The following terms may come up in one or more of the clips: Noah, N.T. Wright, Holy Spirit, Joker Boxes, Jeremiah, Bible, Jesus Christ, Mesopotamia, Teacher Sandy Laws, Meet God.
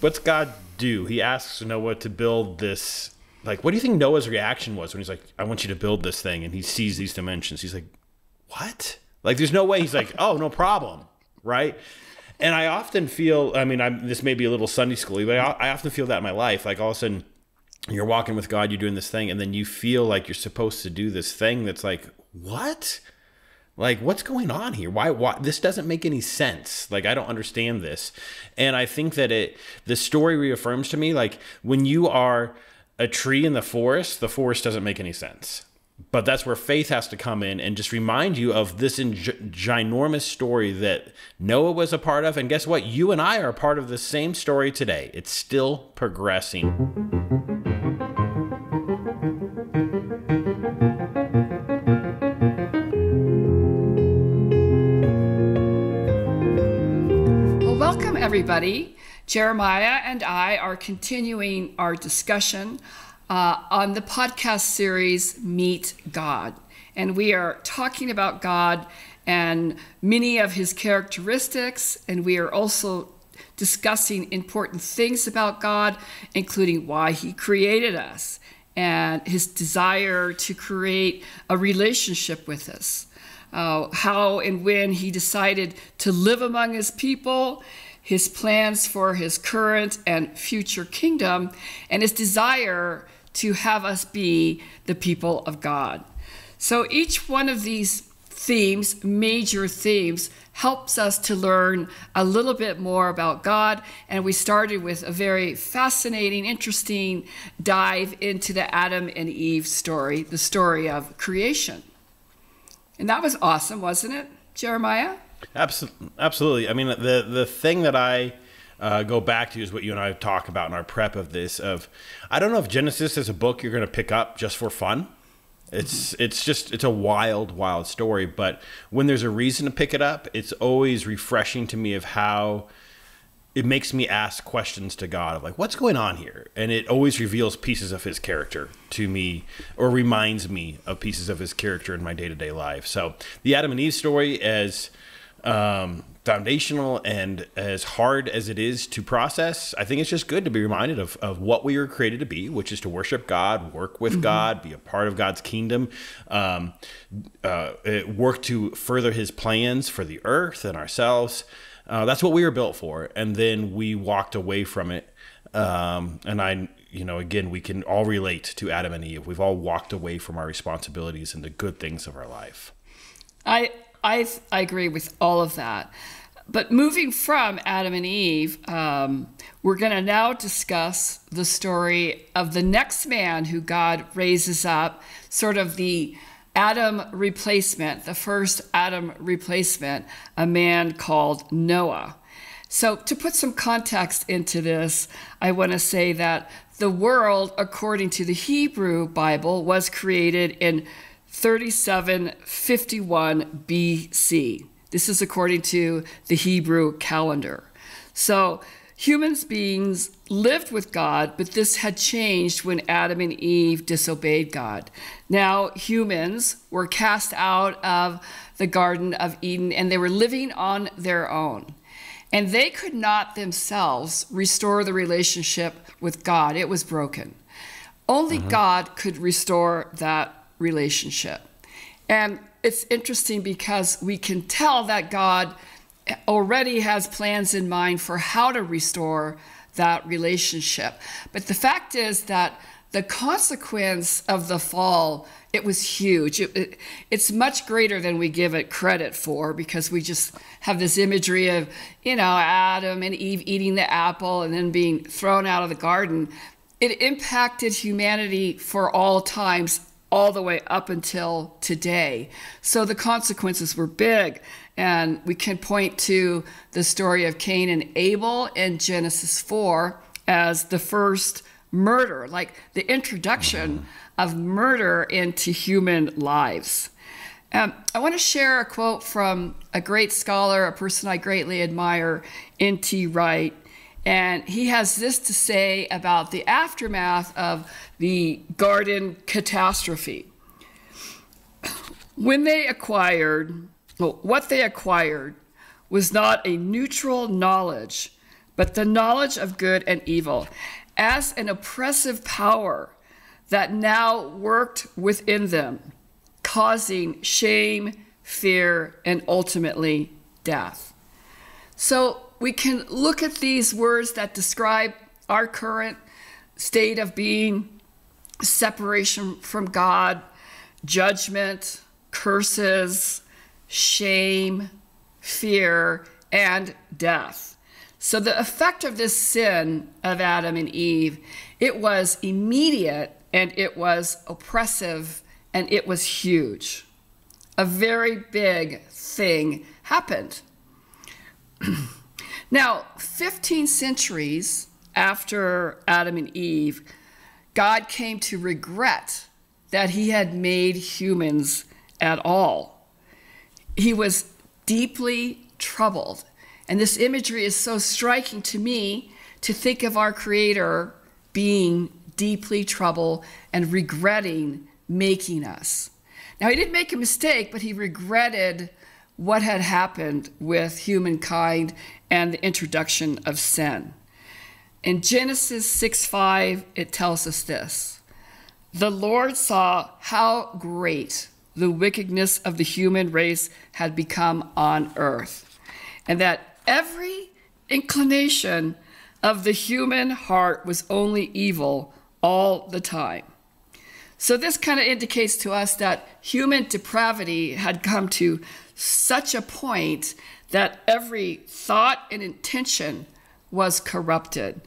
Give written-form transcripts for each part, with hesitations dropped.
What's God do? He asks Noah to build this. Like, what do you think Noah's reaction was when he's like, I want you to build this thing? And he sees these dimensions. He's like, what? Like, there's no way. He's like, oh, no problem. Right. And I often feel, I mean, this may be a little Sunday school-y, but I often feel that in my life. Like, all of a sudden you're walking with God, you're doing this thing, and then you feel like you're supposed to do this thing. That's like, what? Like, what's going on here? Why? This doesn't make any sense. Like, I don't understand this. And I think that the story reaffirms to me, like, when you are a tree in the forest doesn't make any sense. But that's where faith has to come in and just remind you of this ginormous story that Noah was a part of. And guess what? You and I are a part of the same story today. It's still progressing. Welcome, everybody. Jeremiah and I are continuing our discussion on the podcast series, Meet God. And we are talking about God and many of his characteristics. And we are also discussing important things about God, including why he created us and his desire to create a relationship with us. How and when he decided to live among his people, his plans for his current and future kingdom, and his desire to have us be the people of God. So each one of these themes, major themes, helps us to learn a little bit more about God. And we started with a very fascinating, interesting dive into the Adam and Eve story, the story of creation. And that was awesome, wasn't it, Jeremiah? Absolutely. I mean, the thing that I go back to is what you and I talk about in our prep of this. I don't know if Genesis is a book you're going to pick up just for fun. It's a wild, wild story. But when there's a reason to pick it up, it's always refreshing to me of how it makes me ask questions to God of like, what's going on here? And it always reveals pieces of his character to me, or reminds me of pieces of his character in my day-to-day life. So the Adam and Eve story, as foundational and as hard as it is to process, I think it's just good to be reminded of what we were created to be, which is to worship God, work with God, be a part of God's kingdom, work to further his plans for the earth and ourselves. That's what we were built for. And then we walked away from it. And you know, again, we can all relate to Adam and Eve. We've all walked away from our responsibilities and the good things of our life. I agree with all of that. But moving from Adam and Eve, we're going to now discuss the story of the next man who God raises up, sort of the Adam replacement, the first Adam replacement, a man called Noah. So to put some context into this, I want to say that the world, according to the Hebrew Bible, was created in 3751 BC. This is according to the Hebrew calendar. So human beings lived with God, but this had changed when Adam and Eve disobeyed God. Now humans were cast out of the Garden of Eden, and they were living on their own. And they could not themselves restore the relationship with God. It was broken. Only God could restore that relationship. And it's interesting because we can tell that God already has plans in mind for how to restore that relationship. But the fact is that the consequence of the fall, it was huge. It's much greater than we give it credit for, because we just have this imagery of, you know, Adam and Eve eating the apple and then being thrown out of the garden. It impacted humanity for all times, all the way up until today. So the consequences were big. And we can point to the story of Cain and Abel in Genesis 4 as the first murder, like the introduction of murder into human lives. I want to share a quote from a great scholar, a person I greatly admire, N.T. Wright. And he has this to say about the aftermath of the garden catastrophe. What they acquired was not a neutral knowledge, but the knowledge of good and evil, as an oppressive power that now worked within them, causing shame, fear, and ultimately death. So we can look at these words that describe our current state of being: separation from God, judgment, curses, shame, fear, and death. So the effect of this sin of Adam and Eve, it was immediate, and it was oppressive, and it was huge. A very big thing happened. Now, 15 centuries after Adam and Eve, God came to regret that he had made humans at all. He was deeply troubled. And this imagery is so striking to me, to think of our Creator being deeply troubled and regretting making us. Now, he didn't make a mistake, but he regretted what had happened with humankind and the introduction of sin. In Genesis 6:5, it tells us this: "The Lord saw how great the wickedness of the human race had become on earth, and that every inclination of the human heart was only evil all the time." So this kind of indicates to us that human depravity had come to such a point that every thought and intention was corrupted,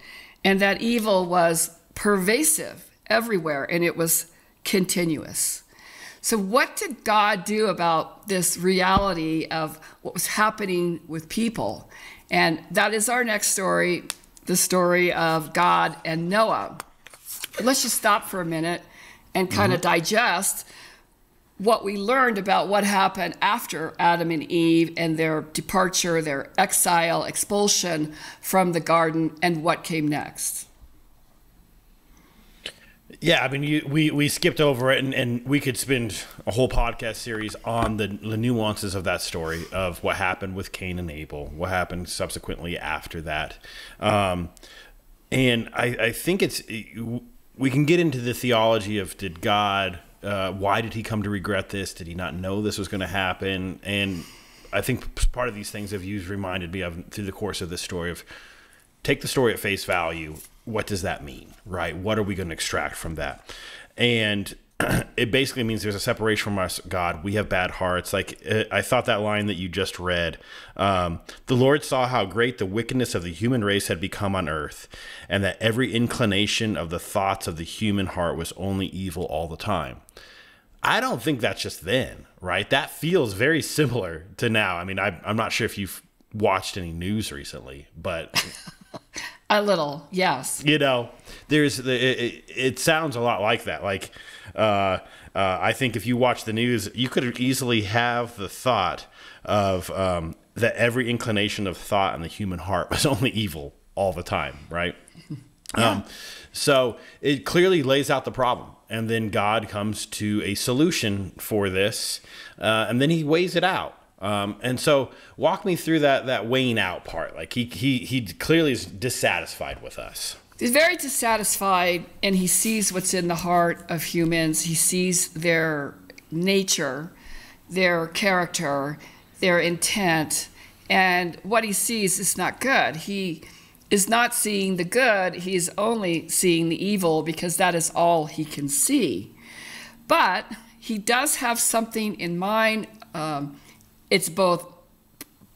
and that evil was pervasive everywhere, and it was continuous. So what did God do about this reality of what was happening with people? And that is our next story, the story of God and Noah. But let's just stop for a minute and kind of digest what we learned about what happened after Adam and Eve and their departure, their exile, expulsion from the garden, and what came next. Yeah, I mean, we skipped over it, and we could spend a whole podcast series on the nuances of that story, of what happened with Cain and Abel, what happened subsequently after that. And I think it's... We can get into the theology of, did God, why did he come to regret this? Did he not know this was going to happen? And I think part of these things have reminded me of through the course of this story of, take the story at face value. What does that mean, right? What are we going to extract from that? And it basically means there's a separation from us, God. We have bad hearts. Like, I thought that line that you just read, the Lord saw how great the wickedness of the human race had become on earth, and that every inclination of the thoughts of the human heart was only evil all the time. I don't think that's just then, right? That feels very similar to now. I mean, I'm not sure if you've watched any news recently, but... A little, yes. You know, there's it sounds a lot like that. Like, I think if you watch the news, you could easily have the thought of that every inclination of thought in the human heart was only evil all the time, right? Yeah. So it clearly lays out the problem. And then God comes to a solution for this, and then he weighs it out. And so walk me through that weighing out part. Like, he clearly is dissatisfied with us. He's very dissatisfied, and he sees what's in the heart of humans. He sees their nature, their character, their intent, and what he sees is not good. He is not seeing the good. He's only seeing the evil, because that is all he can see. But he does have something in mind. It's both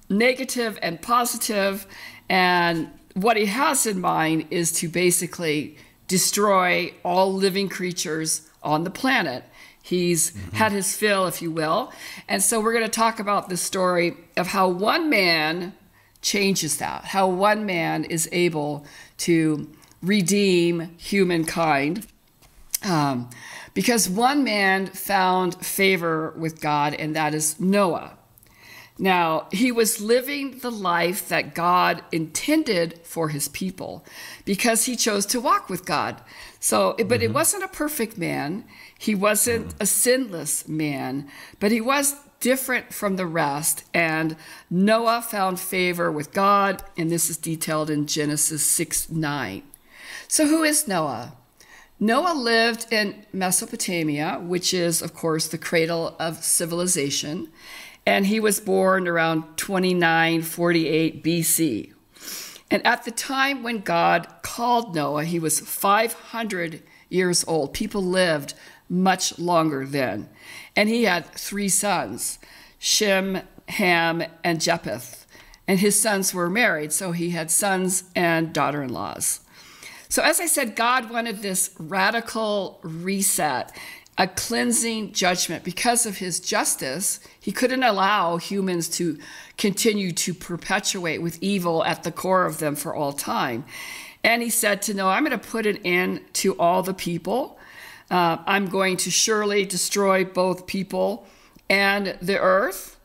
negative and positive, and what he has in mind is to basically destroy all living creatures on the planet. He's had his fill, if you will. And so we're going to talk about the story of how one man changes that, how one man is able to redeem humankind. Because one man found favor with God, and that is Noah. Now, he was living the life that God intended for his people, because he chose to walk with God. So, but it wasn't a perfect man. He wasn't a sinless man, but he was different from the rest, and Noah found favor with God, and this is detailed in Genesis 6:9. So who is Noah? Noah lived in Mesopotamia, which is, of course, the cradle of civilization, and he was born around 2948 BC. And at the time when God called Noah, he was 500 years old. People lived much longer then. And he had three sons, Shem, Ham, and Japheth. And his sons were married, so he had sons and daughter-in-laws. So as I said, God wanted this radical reset, a cleansing judgment. Because of his justice, he couldn't allow humans to continue to perpetuate with evil at the core of them for all time. And he said to Noah, I'm going to put an end to all the people. I'm going to surely destroy both people and the earth.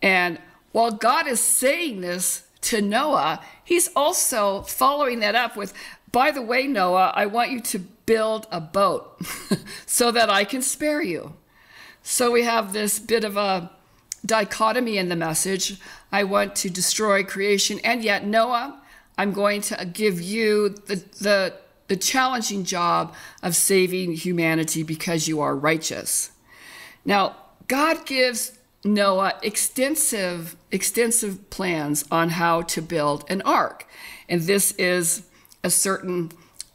And while God is saying this to Noah, he's also following that up with, by the way, Noah, I want you to build a boat so that I can spare you. So we have this bit of a dichotomy in the message. I want to destroy creation, and yet, Noah, I'm going to give you the challenging job of saving humanity because you are righteous. Now, God gives Noah extensive plans on how to build an ark, and this is a certain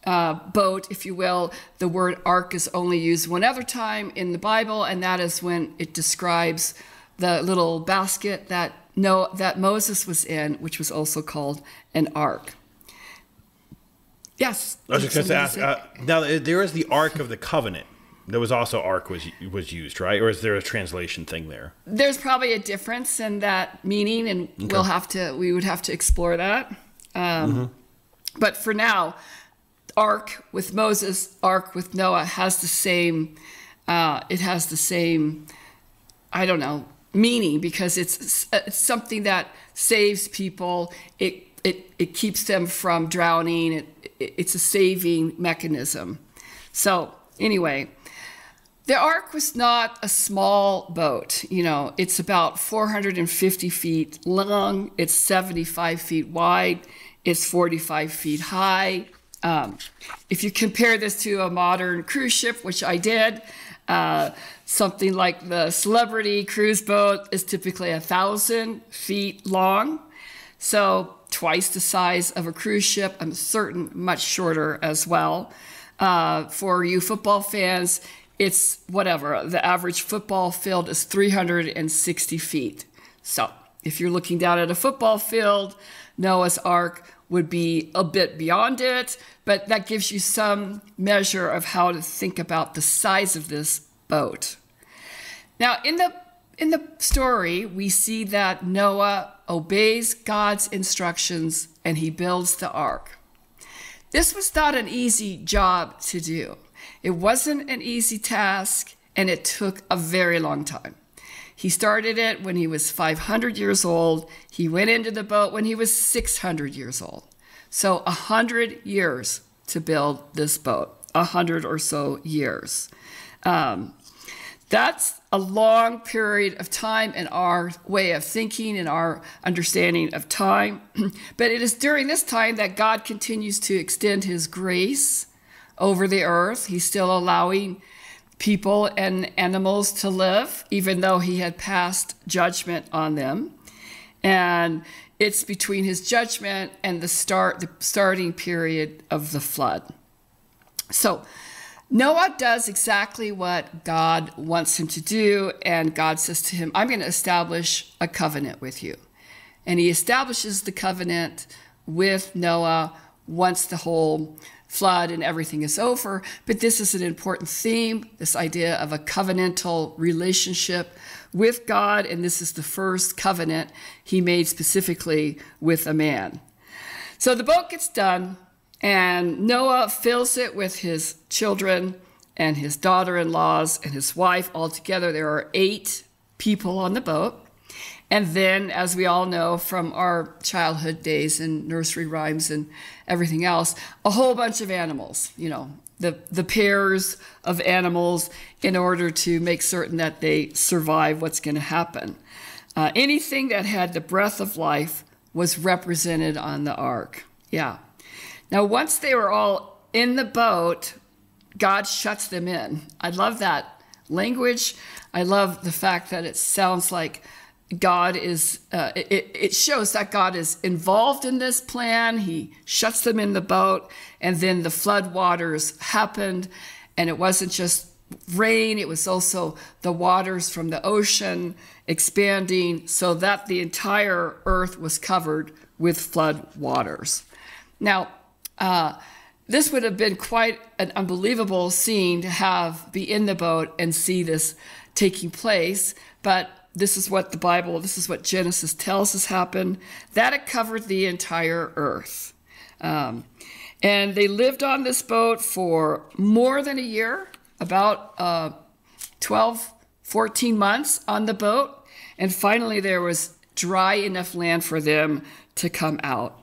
boat, if you will. The word ark is only used one other time in the Bible, and that is when it describes the little basket that Moses was in, which was also called an ark. Yes. I was just going to ask. Now there is the Ark of the Covenant. There was also ark was used, right? Or is there a translation thing there? There's probably a difference in that meaning, and okay, we would have to explore that. But for now, ark with Moses, ark with Noah has the same, I don't know, meaning, because it's something that saves people. It keeps them from drowning. It's a saving mechanism. So anyway, the ark was not a small boat. You know, it's about 450 feet long. It's 75 feet wide. It's 45 feet high. If you compare this to a modern cruise ship, which I did, something like the Celebrity cruise boat is typically 1,000 feet long. So twice the size of a cruise ship. I'm certain much shorter as well. For you football fans, it's whatever. The average football field is 360 feet. So if you're looking down at a football field, Noah's Ark would be a bit beyond it, but that gives you some measure of how to think about the size of this boat. Now, in the story, we see that Noah obeys God's instructions and he builds the ark. This was not an easy job to do. It wasn't an easy task, and it took a very long time. He started it when he was 500 years old. He went into the boat when he was 600 years old. So 100 years to build this boat, 100 or so years. That's a long period of time in our way of thinking and our understanding of time. But it is during this time that God continues to extend his grace over the earth. He's still allowing people and animals to live, even though he had passed judgment on them. And it's between his judgment and the starting period of the flood. So Noah does exactly what God wants him to do, and God says to him, I'm going to establish a covenant with you. And he establishes the covenant with Noah once the whole flood and everything is over. But this is an important theme, this idea of a covenantal relationship with God, and this is the first covenant he made specifically with a man. So the boat gets done, and Noah fills it with his children and his daughter-in-laws and his wife. Altogether, there are 8 people on the boat. And then, as we all know from our childhood days and nursery rhymes and everything else, a whole bunch of animals, you know, the pairs of animals in order to make certain that they survive what's going to happen. Anything that had the breath of life was represented on the ark. Yeah. Now, once they were all in the boat, God shuts them in. I love that language. I love the fact that it sounds like God is, it shows that God is involved in this plan. He shuts them in the boat, and then the flood waters happened, and it wasn't just rain, it was also the waters from the ocean expanding so that the entire earth was covered with flood waters. Now, this would have been quite an unbelievable scene to have be in the boat and see this taking place, but this is what the Bible, this is what Genesis tells us happened, that it covered the entire earth. And they lived on this boat for more than a year, about 12, 14 months on the boat. And finally, there was dry enough land for them to come out.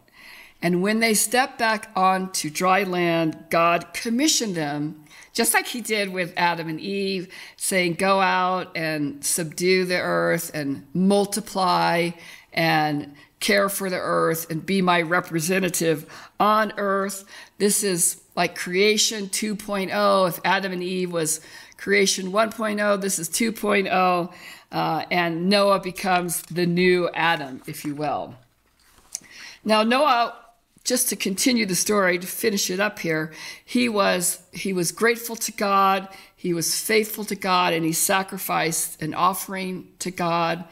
And when they stepped back onto dry land, God commissioned them, just like he did with Adam and Eve, saying, go out and subdue the earth and multiply and care for the earth and be my representative on earth. This is like creation 2.0. If Adam and Eve was creation 1.0, this is 2.0. And Noah becomes the new Adam, if you will. Now, Noah, just to continue the story, to finish it up here, he was grateful to God, he was faithful to God, and he sacrificed an offering to God,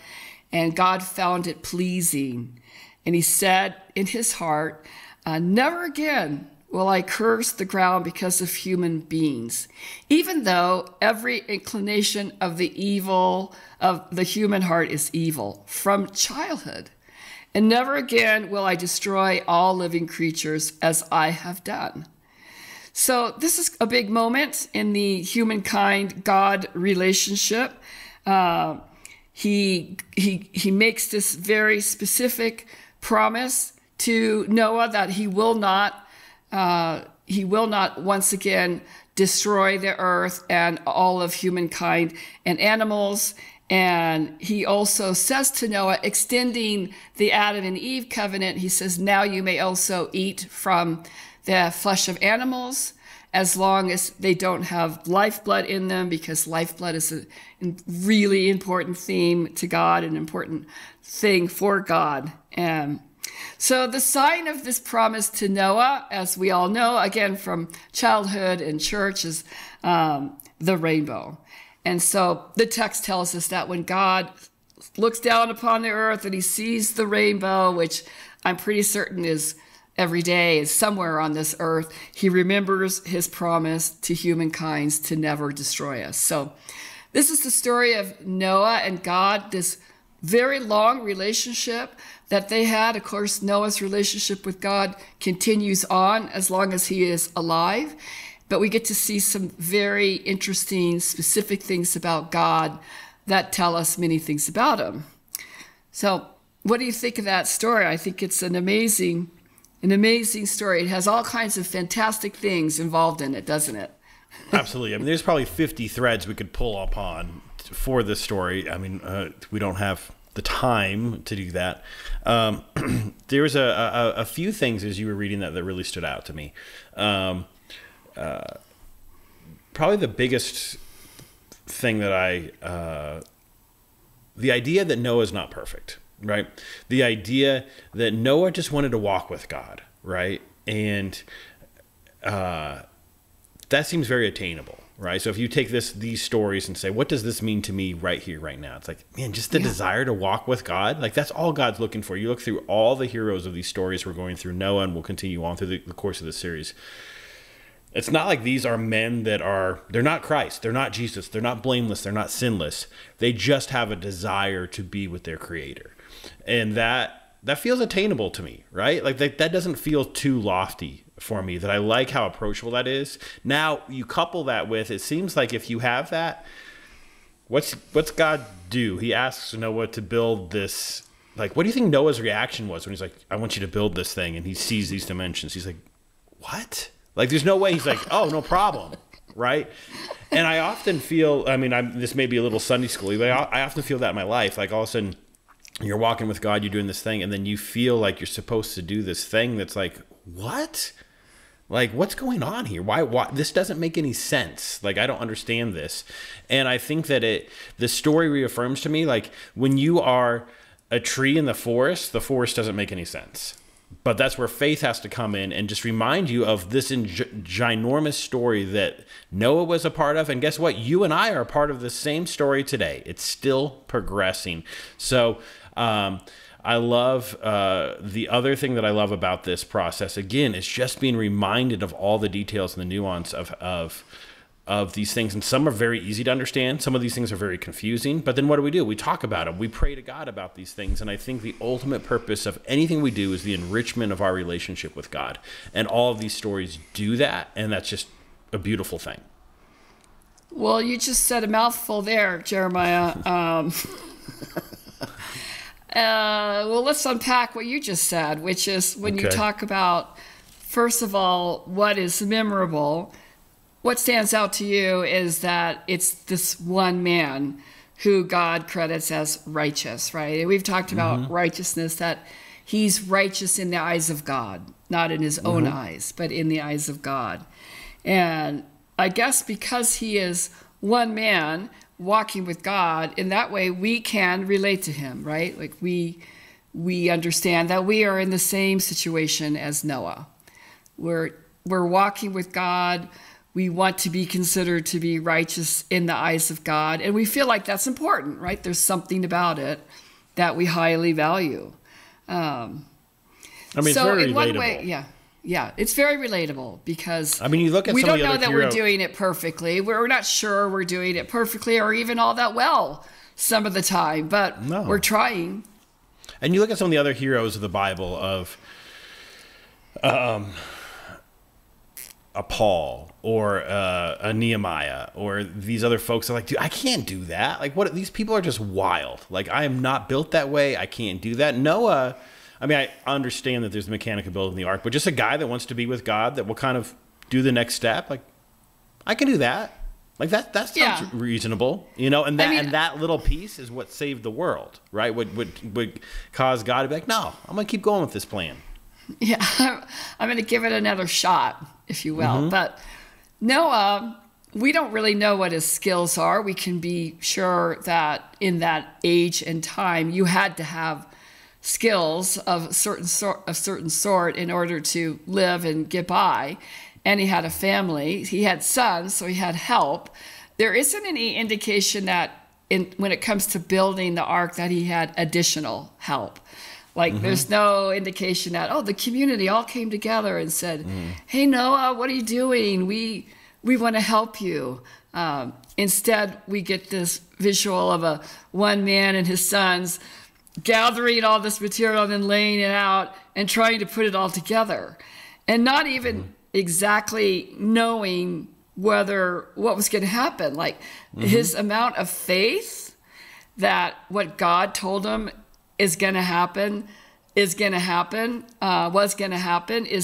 and God found it pleasing. And he said in his heart, never again will I curse the ground because of human beings, even though every inclination of the evil of the human heart is evil from childhood. And never again will I destroy all living creatures as I have done. So this is a big moment in the humankind-God relationship. He makes this very specific promise to Noah that he will not once again destroy the earth and all of humankind and animals. And he also says to Noah, extending the Adam and Eve covenant, he says, now you may also eat from the flesh of animals as long as they don't have lifeblood in them, because lifeblood is a really important theme to God, an important thing for God. And so the sign of this promise to Noah, as we all know, again, from childhood and church, is the rainbow. And so the text tells us that when God looks down upon the earth and he sees the rainbow, which I'm pretty certain is every day, is somewhere on this earth, he remembers his promise to humankind to never destroy us. So this is the story of Noah and God, this very long relationship that they had. Of course, Noah's relationship with God continues on as long as he is alive. But we get to see some very interesting, specific things about God that tell us many things about him. So what do you think of that story? I think it's an amazing story. It has all kinds of fantastic things involved in it, doesn't it? Absolutely. I mean, there's probably 50 threads we could pull upon for this story. I mean, we don't have the time to do that. There was a few things as you were reading that really stood out to me. Probably the biggest thing that the idea that Noah's not perfect, right? The idea that Noah just wanted to walk with God, right? And that seems very attainable, right? So if you take these stories and say, what does this mean to me right here, right now? It's like, man, just the desire to walk with God. Like, that's all God's looking for. You look through all the heroes of these stories we're going through, Noah, and we'll continue on through the course of the series. It's not like these are men that are, they're not Christ, they're not Jesus, they're not blameless, they're not sinless. They just have a desire to be with their creator. And that feels attainable to me, right? Like that doesn't feel too lofty for me, that I like how approachable that is. Now you couple that with, it seems like if you have that, what's God do? He asks Noah to build this, like, what do you think Noah's reaction was when he's like, I want you to build this thing? And he sees these dimensions. He's like, what? Like, there's no way he's like, oh, no problem, right? And I often feel, I mean, this may be a little Sunday school-y, but I often feel that in my life. Like, all of a sudden, you're walking with God, you're doing this thing, and then you feel like you're supposed to do this thing that's like, what? Like, what's going on here? Why? This doesn't make any sense. Like, I don't understand this. And I think that the story reaffirms to me, like, when you are a tree in the forest doesn't make any sense. But that's where faith has to come in and just remind you of this ginormous story that Noah was a part of. And guess what? You and I are a part of the same story today. It's still progressing. So I love the other thing that I love about this process, again, is just being reminded of all the details and the nuance of these things. And some are very easy to understand. Some of these things are very confusing. But then what do? We talk about them. We pray to God about these things. And I think the ultimate purpose of anything we do is the enrichment of our relationship with God. And all of these stories do that. And that's just a beautiful thing. Well, you just said a mouthful there, Jeremiah. Well, let's unpack what you just said, which is when you talk about, first of all, what is memorable. What stands out to you is that it's this one man who God credits as righteous, right? And we've talked about righteousness, that he's righteous in the eyes of God, not in his own eyes, but in the eyes of God. And I guess because he is one man walking with God, in that way we can relate to him, right? Like we understand that we are in the same situation as Noah. We're walking with God. We want to be considered to be righteous in the eyes of God. And we feel like that's important, right? There's something about it that we highly value. I mean, so it's very in one way, yeah, it's very relatable because I mean, you look at some of the other heroes. We don't know that we're doing it perfectly. We're not sure we're doing it perfectly or even all that well some of the time, but we're trying. And you look at some of the other heroes of the Bible of a Paul or a Nehemiah or these other folks are like, dude, I can't do that. Like, what? These people are just wild. Like, I am not built that way. I can't do that. Noah, I mean, I understand that there's the mechanic of building the ark, but just a guy that wants to be with God, that will kind of do the next step. Like, I can do that. Like that sounds reasonable, you know. And that, I mean, and that little piece is what saved the world, right? Would cause God to be like, no, I'm gonna keep going with this plan. Yeah, I'm going to give it another shot, if you will. But Noah, we don't really know what his skills are. We can be sure that in that age and time, you had to have skills of a certain sort in order to live and get by. And he had a family. He had sons, so he had help. There isn't any indication that when it comes to building the ark that he had additional help. Like, there's no indication that, oh, the community all came together and said, hey, Noah, what are you doing? We want to help you. Instead, we get this visual of one man and his sons gathering all this material and then laying it out and trying to put it all together. And not even exactly knowing what was going to happen. Like, his amount of faith that what God told him was going to happen is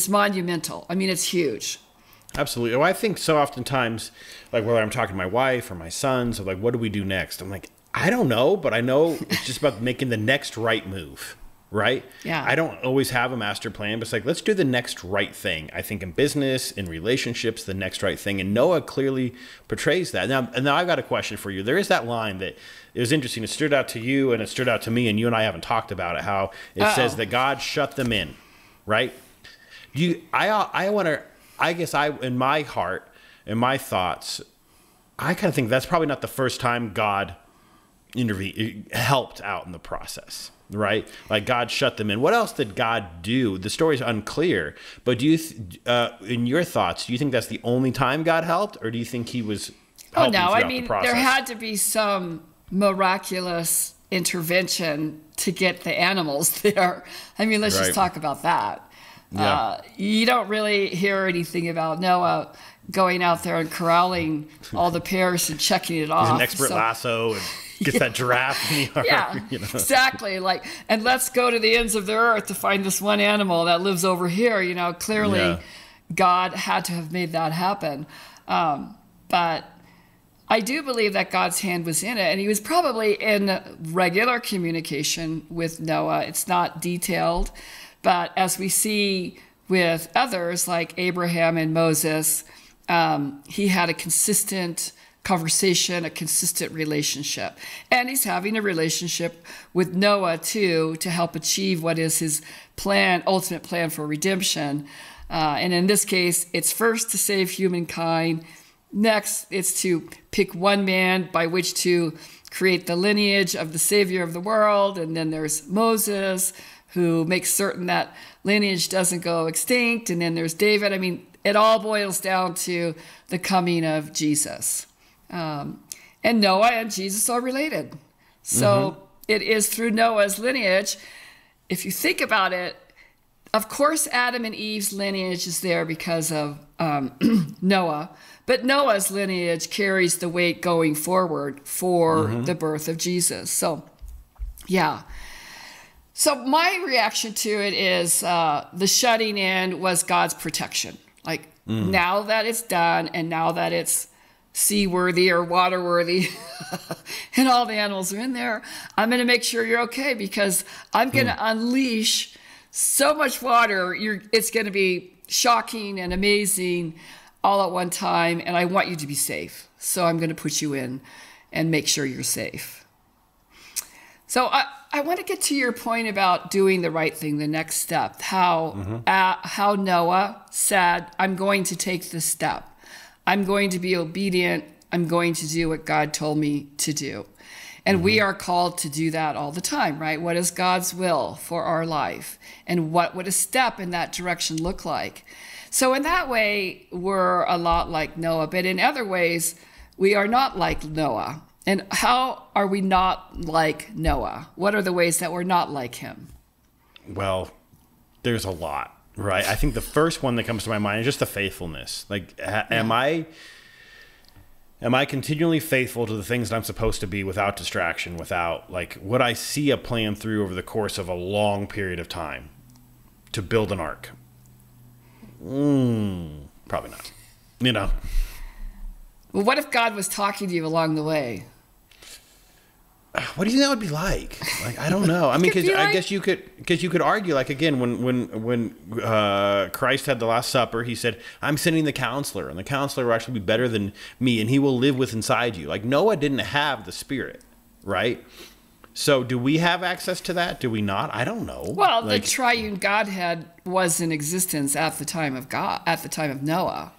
monumental. I mean, it's huge. Absolutely. Well, I think so oftentimes, like whether I'm talking to my wife or my sons, or like, what do we do next? I'm like, I don't know, but I know it's just about making the next right move, right? Yeah. I don't always have a master plan, but it's like, let's do the next right thing. I think in business, in relationships, the next right thing. And Noah clearly portrays that. Now I've got a question for you. There is that line that, it was interesting. It stood out to you and it stood out to me, and you and I haven't talked about it, how it says that God shut them in, right? I guess in my heart, in my thoughts, I kind of think that's probably not the first time God helped out in the process, right? Like, God shut them in. What else did God do? The story's unclear, but do you, in your thoughts, do you think that's the only time God helped, or do you think he was helping throughout the process? There had to be some miraculous intervention to get the animals there. I mean, let's just talk about that. Yeah. You don't really hear anything about Noah going out there and corralling all the pairs and checking it off. He's an expert lasso and gets that giraffe in the ark. Yeah, you know? Exactly. Like, and let's go to the ends of the earth to find this one animal that lives over here. You know, clearly God had to have made that happen. But I do believe that God's hand was in it, and he was probably in regular communication with Noah. It's not detailed, but as we see with others like Abraham and Moses, he had a consistent conversation, a consistent relationship. And he's having a relationship with Noah too, to help achieve what is his plan, ultimate plan for redemption. And in this case, it's first to save humankind. Next, it's to pick one man by which to create the lineage of the Savior of the world. And then there's Moses, who makes certain that lineage doesn't go extinct. And then there's David. I mean, it all boils down to the coming of Jesus. And Noah and Jesus are related. So it is through Noah's lineage. If you think about it, of course, Adam and Eve's lineage is there because of Noah, but Noah's lineage carries the weight going forward for the birth of Jesus. So, yeah. So my reaction to it is the shutting in was God's protection. Like now that it's done and now that it's seaworthy or waterworthy and all the animals are in there, I'm going to make sure you're okay, because I'm going to unleash so much water. It's going to be shocking and amazing all at one time, and I want you to be safe, so I'm going to put you in and make sure you're safe. So I want to get to your point about doing the right thing, the next step, how Noah said, I'm going to take this step. I'm going to be obedient. I'm going to do what God told me to do. And we are called to do that all the time, right? What is God's will for our life? And what would a step in that direction look like? So in that way, we're a lot like Noah, but in other ways, we are not like Noah. And how are we not like Noah? What are the ways that we're not like him? Well, there's a lot. Right. I think the first one that comes to my mind is just the faithfulness. Like, am I continually faithful to the things that I'm supposed to be without distraction, without like what I see a plan through over the course of a long period of time to build an ark? Probably not, you know. Well, what if God was talking to you along the way? What do you think that would be like? Like, I don't know. I mean, because I guess you could, because you could argue, like, again, when Christ had the Last Supper, he said, I'm sending the counselor, and the counselor will actually be better than me, and he will live with inside you. Like, Noah didn't have the Spirit, right? So do we have access to that? Do we not? I don't know. Well, like, the triune Godhead was in existence at the time of God, at the time of Noah.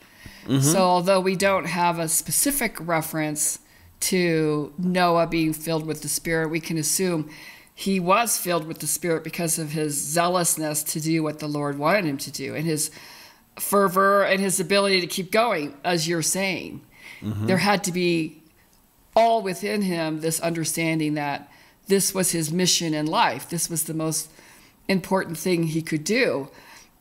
So although we don't have a specific reference to Noah being filled with the Spirit, we can assume he was filled with the Spirit because of his zealousness to do what the Lord wanted him to do, and his fervor and his ability to keep going, as you're saying. There had to be all within him this understanding that this was his mission in life. This was the most important thing he could do.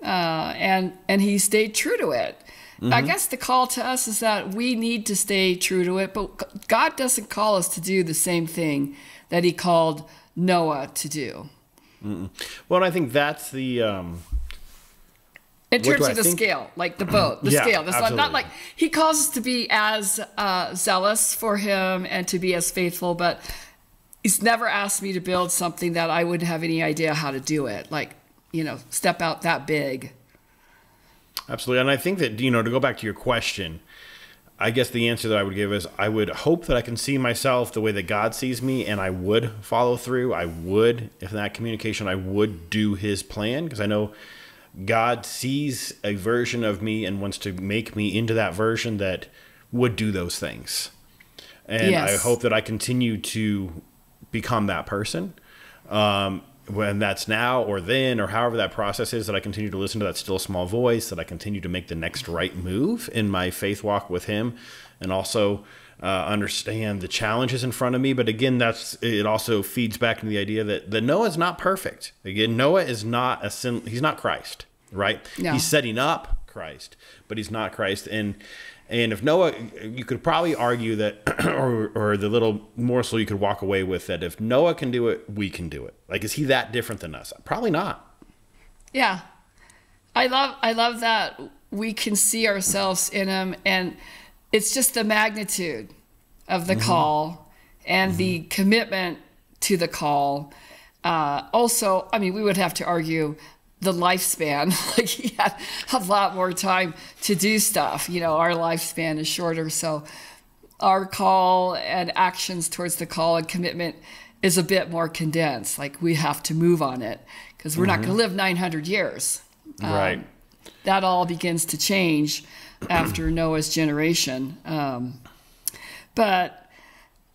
And he stayed true to it. I guess the call to us is that we need to stay true to it, but God doesn't call us to do the same thing that he called Noah to do. Well, I think that's the... in terms of the scale, like the boat, the scale. It's not like he calls us to be as zealous for him and to be as faithful, but he's never asked me to build something that I wouldn't have any idea how to do it. Like, you know, step out that big. Absolutely. And I think that, you know, to go back to your question, I guess the answer that I would give is I would hope that I can see myself the way that God sees me, and I would follow through. I would, if in that communication, I would do his plan, because I know God sees a version of me and wants to make me into that version that would do those things. And I hope that I continue to become that person. When that's now or then or however that process is, that I continue to listen to that still small voice, that I continue to make the next right move in my faith walk with him, and also understand the challenges in front of me. But again, that's, it also feeds back into the idea that, Noah is not perfect. Again, Noah is not a sin. He's not Christ, right? No. He's setting up Christ, but he's not Christ. And if Noah, you could probably argue that, or the little morsel you could walk away with, that if Noah can do it, we can do it. Like, is he that different than us? Probably not. Yeah. I love that we can see ourselves in him. And it's just the magnitude of the call and the commitment to the call. Also, I mean, we would have to argue the lifespan. Like, he had a lot more time to do stuff. You know, our lifespan is shorter. So our call and actions towards the call and commitment is a bit more condensed. Like, we have to move on it because we're not going to live 900 years. Right. That all begins to change after Noah's generation. But,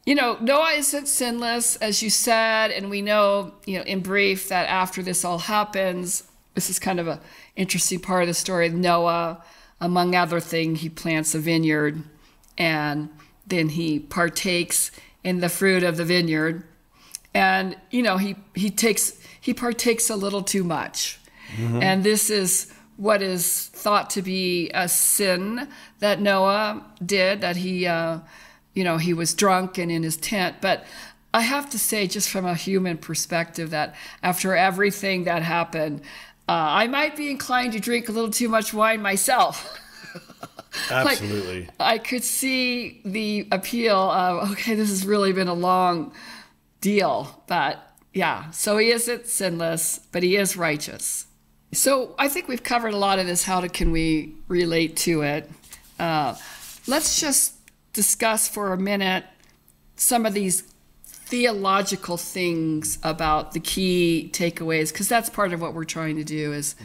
you know, Noah isn't sinless, as you said, and we know, you know, in brief, that after this all happens, this is kind of an interesting part of the story. Noah, among other things, he plants a vineyard, and then he partakes in the fruit of the vineyard. And, you know, he partakes a little too much. And this is what is thought to be a sin that Noah did, that he, you know, he was drunk and in his tent. But I have to say, just from a human perspective, that after everything that happened, I might be inclined to drink a little too much wine myself. Absolutely. Like, I could see the appeal of, okay, this has really been a long deal, but yeah. So he isn't sinless, but he is righteous. So I think we've covered a lot of this. How can we relate to it? Let's just discuss for a minute some of these theological things about the key takeaways, because that's part of what we're trying to do, is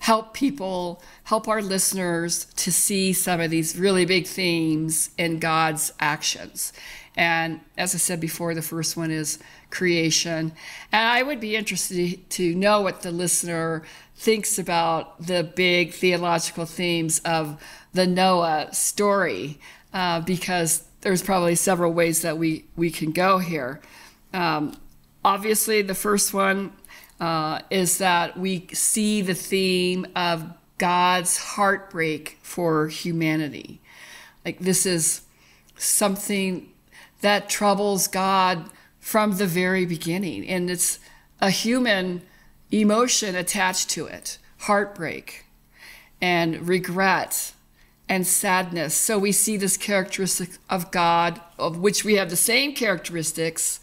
help people, help our listeners to see some of these really big themes in God's actions. And as I said before, the first one is creation. And I would be interested to know what the listener thinks about the big theological themes of the Noah story, because there's probably several ways that we can go here. Obviously, the first one is that we see the theme of God's heartbreak for humanity. Like, this is something that troubles God from the very beginning. And it's a human emotion attached to it, heartbreak and regret and sadness. So we see this characteristic of God, of which we have the same characteristics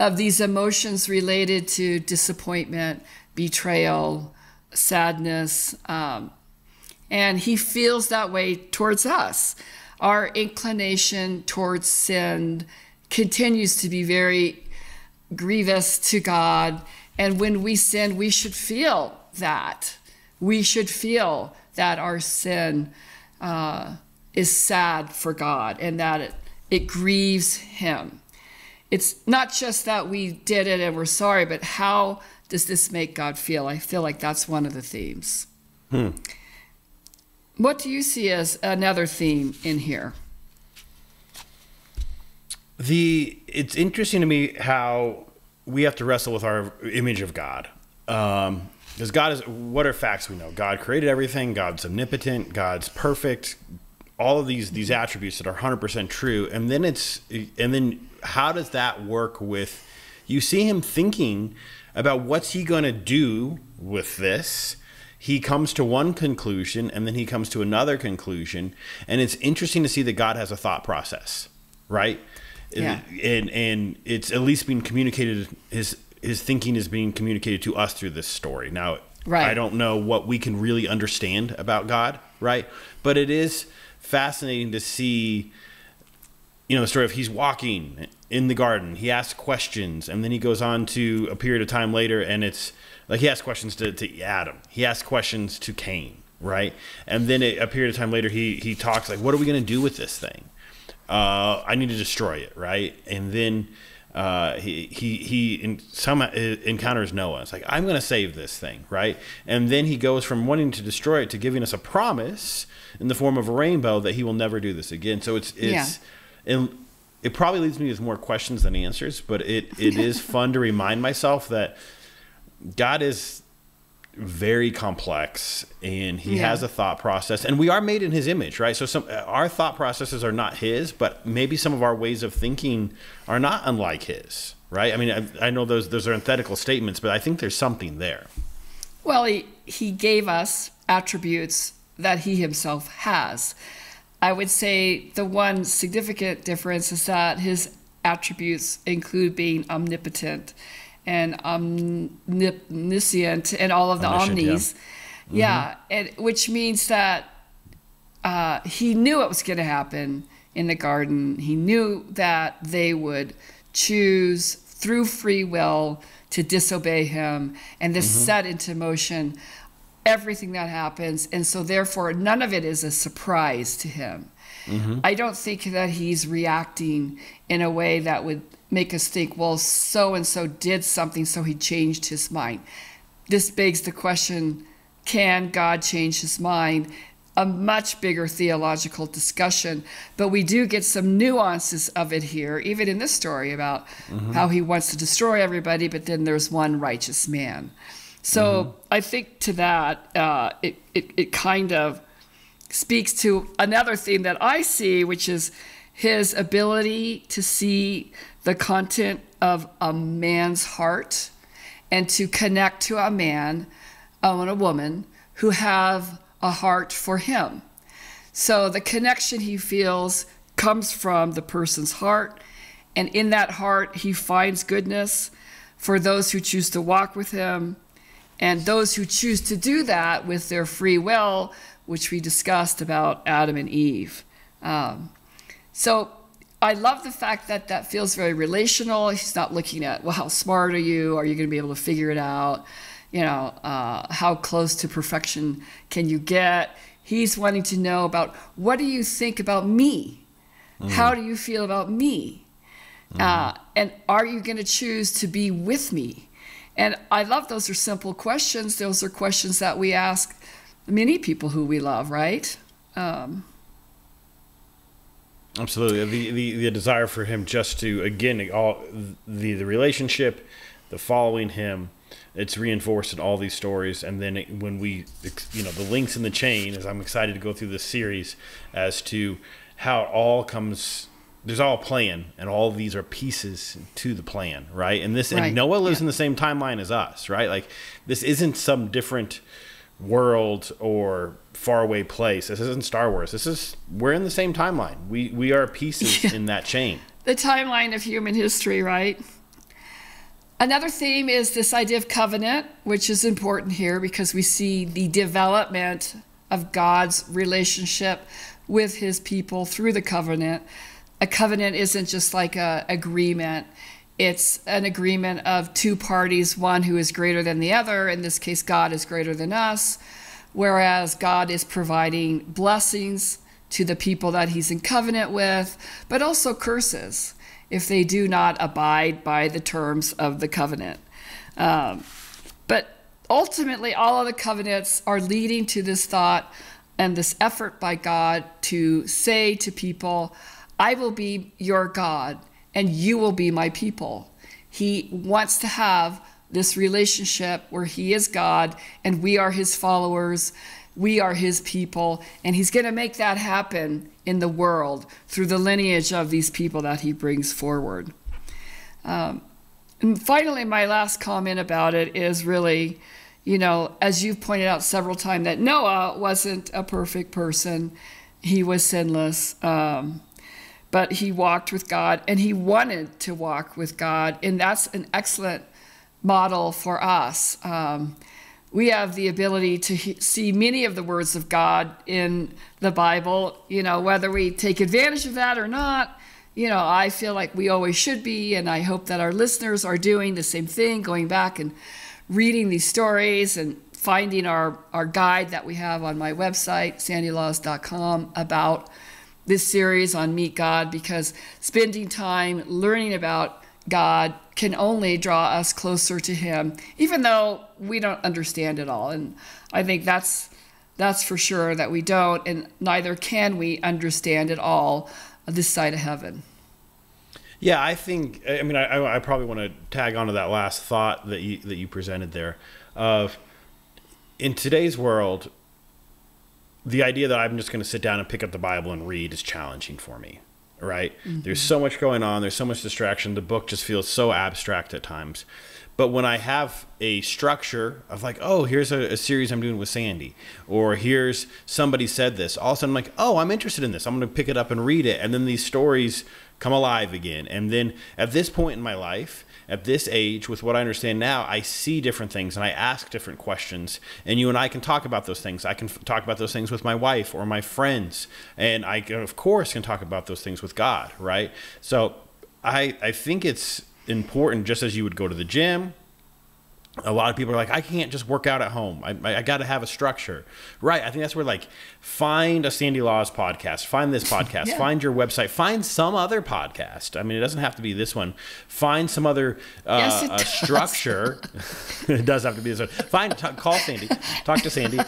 of these emotions related to disappointment, betrayal, sadness. And he feels that way towards us. Our inclination towards sin continues to be very grievous to God. And when we sin, we should feel that. We should feel that our sin is sad for God and that it grieves him. It's not just that we did it and we're sorry, but how does this make God feel? I feel like that's one of the themes. What do you see as another theme in here? It's interesting to me how we have to wrestle with our image of God. Because God is, what are facts we know? God created everything. God's omnipotent. God's perfect. All of these attributes that are 100% true. And then how does that work with, you see him thinking about what's he going to do with this? He comes to one conclusion, and then he comes to another conclusion. And it's interesting to see that God has a thought process, right? Yeah. And it's at least being communicated, his thinking is being communicated to us through this story. Now, right. I don't know what we can really understand about God, right? But it is fascinating to see, you know, the story of he's walking in the garden. He asks questions, and then he goes on to a period of time later, and it's like he asked questions to Adam. He asked questions to Cain, right? And then a period of time later, he talks like, what are we going to do with this thing? I need to destroy it, right? And then he encounters Noah. It's like, I'm going to save this thing, right? And then he goes from wanting to destroy it to giving us a promise in the form of a rainbow that he will never do this again. So it probably leaves me with more questions than answers, but it is fun to remind myself that God is very complex, and he has a thought process, and we are made in his image, right? So our thought processes are not his, but maybe some of our ways of thinking are not unlike his, right? I mean, I know those are antithetical statements, but I think there's something there. Well, he gave us attributes that he himself has. I would say the one significant difference is that his attributes include being omnipotent and omniscient and all of the omnis. Yeah, and, which means that he knew what was going to happen in the garden. He knew that they would choose through free will to disobey him, and this set into motion everything that happens, and so therefore none of it is a surprise to him. I don't think that he's reacting in a way that would make us think, well, so-and-so did something, so he changed his mind. This begs the question, can God change his mind? A much bigger theological discussion, but we do get some nuances of it here, even in this story about how he wants to destroy everybody, but then there's one righteous man. So I think to that, it kind of speaks to another theme that I see, which is his ability to see the content of a man's heart and to connect to a man and a woman who have a heart for him. So the connection he feels comes from the person's heart, and in that heart he finds goodness for those who choose to walk with him, and those who choose to do that with their free will, which we discussed about Adam and Eve. So I love the fact that that feels very relational. He's not looking at, well, how smart are you? Are you going to be able to figure it out? You know, how close to perfection can you get? He's wanting to know about, what do you think about me? How do you feel about me? And are you going to choose to be with me? And I love those are simple questions. Those are questions that we ask many people who we love, right? Absolutely. The desire for him just to, again, all the relationship, the following him, it's reinforced in all these stories. And then when we, you know, the links in the chain, as I'm excited to go through this series as to how it all comes, there's all a plan, and all these are pieces to the plan, right? And this, and Noah lives in the same timeline as us, right? Like, this isn't some different world or faraway place. This isn't Star Wars. This is, we're in the same timeline. We are pieces in that chain. The timeline of human history, right? Another theme is this idea of covenant, which is important here because we see the development of God's relationship with his people through the covenant. A covenant isn't just like an agreement. It's an agreement of two parties, one who is greater than the other. In this case, God is greater than us, whereas God is providing blessings to the people that he's in covenant with, but also curses if they do not abide by the terms of the covenant. But ultimately, all of the covenants are leading to this thought and this effort by God to say to people, I will be your God and you will be my people. He wants to have this relationship where he is God and we are his followers. We are his people, and he's going to make that happen in the world through the lineage of these people that he brings forward. And finally, my last comment about it is really, you know, as you've pointed out several times, that Noah wasn't a perfect person. He was sinless, but he walked with God, and he wanted to walk with God, and that's an excellent model for us. We have the ability to see many of the words of God in the Bible, you know, whether we take advantage of that or not. You know, I feel like we always should be, and I hope that our listeners are doing the same thing, going back and reading these stories and finding our guide that we have on my website, sandylaws.com, about this series on Meet God, because spending time learning about God can only draw us closer to him, even though we don't understand it all. And I think that's for sure that we don't, and neither can we understand it all this side of heaven. Yeah, I think, I mean, I probably want to tag onto that last thought that you presented there of, in today's world, the idea that I'm just going to sit down and pick up the Bible and read is challenging for me. Right? There's so much going on. There's so much distraction. The book just feels so abstract at times. But when I have a structure of like, oh, here's a series I'm doing with Sandy, or here's somebody said this, all of a sudden I'm like, oh, I'm interested in this. I'm going to pick it up and read it. And then these stories come alive again. And then at this point in my life, at this age, with what I understand now, I see different things and I ask different questions. And you and I can talk about those things. I can talk about those things with my wife or my friends. And I, of course, can talk about those things with God, right? So I think it's important, just as you would go to the gym. A lot of people are like, I can't just work out at home. I got to have a structure. Right. I think that's where, like, find a Sandy Laws podcast, find this podcast, yeah. Find your website, find some other podcast. I mean, it doesn't have to be this one. Find some other structure. It does have to be this one. Call Sandy, talk to Sandy.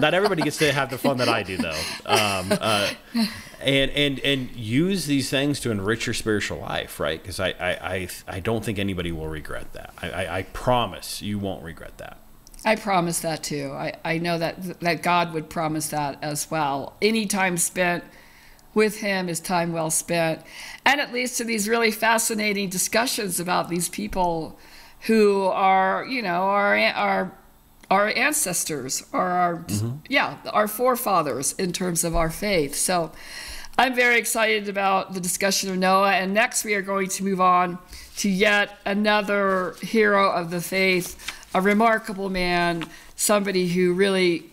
Not everybody gets to have the fun that I do, though. And use these things to enrich your spiritual life, right? Because I don't think anybody will regret that. I promise you won't regret that. I promise that too. I know that God would promise that as well. Any time spent with Him is time well spent. And it leads to these really fascinating discussions about these people who are, you know, our ancestors, or our, mm-hmm. yeah, our forefathers in terms of our faith. So I'm very excited about the discussion of Noah. And next we are going to move on to yet another hero of the faith, a remarkable man, somebody who really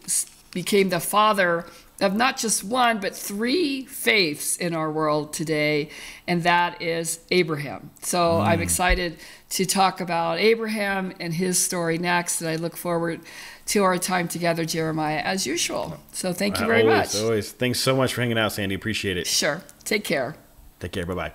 became the father of not just one, but three faiths in our world today, and that is Abraham. So I'm excited to talk about Abraham and his story next, and I look forward to our time together, Jeremiah, as usual. So thank you very much. Always. Thanks so much for hanging out, Sandy. Appreciate it. Sure. Take care. Take care. Bye-bye.